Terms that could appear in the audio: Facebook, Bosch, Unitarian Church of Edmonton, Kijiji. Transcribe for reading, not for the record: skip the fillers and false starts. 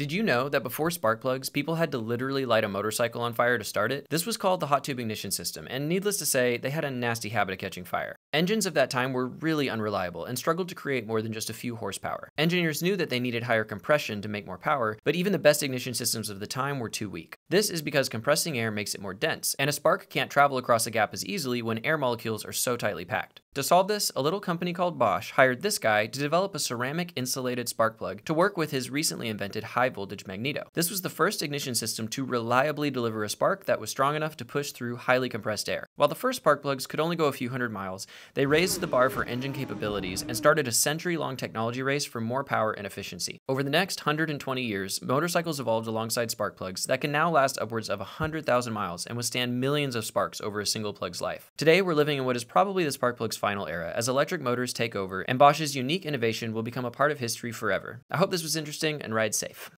Did you know that before spark plugs, people had to literally light a motorcycle on fire to start it? This was called the hot tube ignition system, and needless to say, they had a nasty habit of catching fire. Engines of that time were really unreliable and struggled to create more than just a few horsepower. Engineers knew that they needed higher compression to make more power, but even the best ignition systems of the time were too weak. This is because compressing air makes it more dense, and a spark can't travel across a gap as easily when air molecules are so tightly packed. To solve this, a little company called Bosch hired this guy to develop a ceramic insulated spark plug to work with his recently invented high voltage magneto. This was the first ignition system to reliably deliver a spark that was strong enough to push through highly compressed air. While the first spark plugs could only go a few hundred miles, they raised the bar for engine capabilities and started a century-long technology race for more power and efficiency. Over the next 120 years, motorcycles evolved alongside spark plugs that can now last upwards of 100,000 miles and withstand millions of sparks over a single plug's life. Today, we're living in what is probably the spark plug's final era, as electric motors take over, and Bosch's unique innovation will become a part of history forever. I hope this was interesting, and ride safe.